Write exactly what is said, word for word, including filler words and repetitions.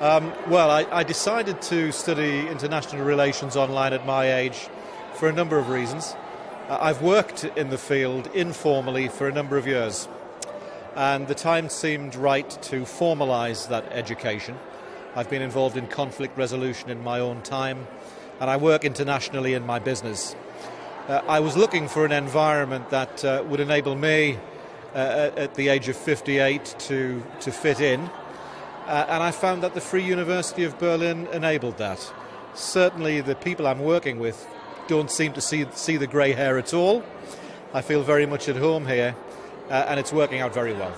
Um, well, I, I decided to study international relations online at my age for a number of reasons. Uh, I've worked in the field informally for a number of years, and the time seemed right to formalise that education. I've been involved in conflict resolution in my own time, and I work internationally in my business. Uh, I was looking for an environment that uh, would enable me uh, at the age of fifty-eight to, to fit in, uh, and I found that the Free University of Berlin enabled that. Certainly the people I'm working with don't seem to see, see the grey hair at all. I feel very much at home here, uh, and it's working out very well.